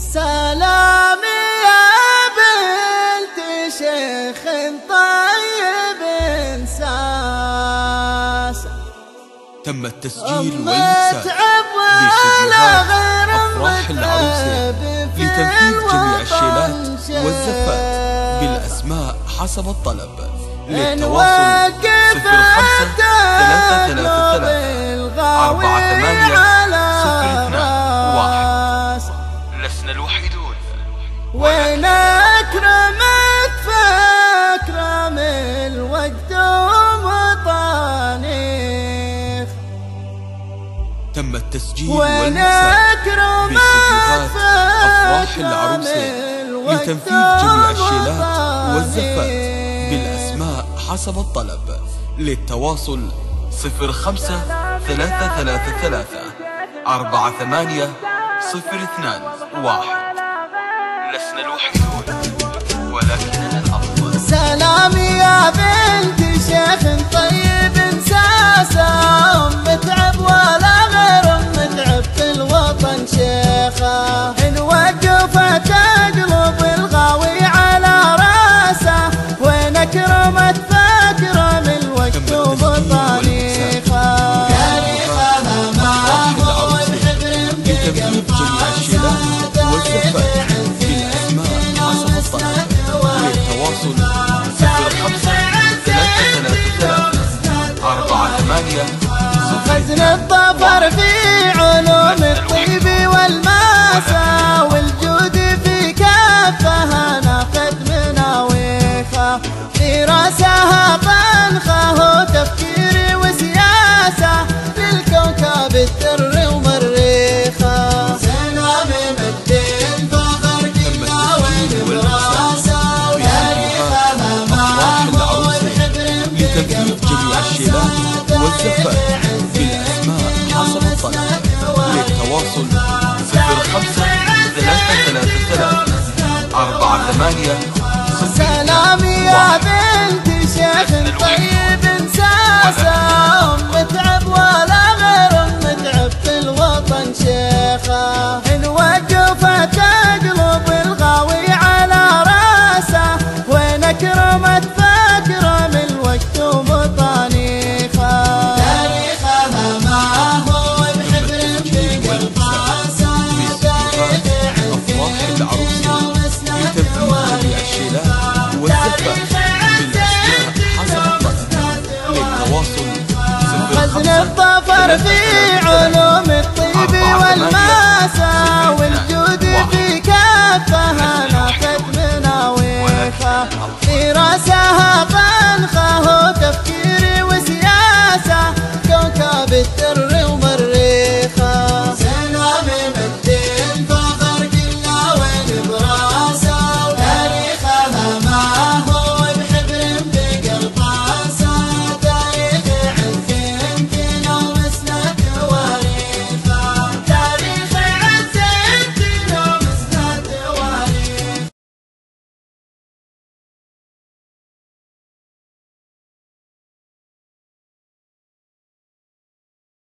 سلام يا بنت شيخ طيب انساس. تم التسجيل والإنساج لاستديو أفراح العروسين لتنفيذ جميع الشيلات والزفات بالأسماء حسب الطلب. للتواصل 05-333-480-021. لسنا الوحيدون، وين أكرمك فأكرم الوقت ومطانيخ. تم التسجيل والإنساج باستديوهات أفراح العروسين لتنفيذ جميع الشيلات والزفات بالأسماء حسب الطلب. للتواصل 05-333-480-021. لسنا الوحيدون ولكننا الأفضل. سلام يا بنت شيخ طيب انساسة، أم متعب ولا غير أم متعب في الوطن شيخة. إن وقفت أقلب الغاوي على راسه، وين أكرمت فأكرم الوقت وبطريقة. تاريخها معقول حبر مقيم فاضل. للتواصل 05-333-480. خزن الظفر في علوم الطيب والماسة، والجود في كفها ناخذ مناويخة. في راسها طنخة وتفكير وسياسة، للكوكب الدر ومريخة. سلام مدين فخر بيها والمراسة، والزفات بالأسماء حسب الطلب. للتواصل 05-333-480. سلام يا بنت شيخ طيب انساسة، أم متعب ولا غير أم متعب في الوطن شيخة. إن وقفت أقلب الغاوي على راسه، وين أكرمت فأكرم الوقت ومطانيخة. خزن الظفر في علوم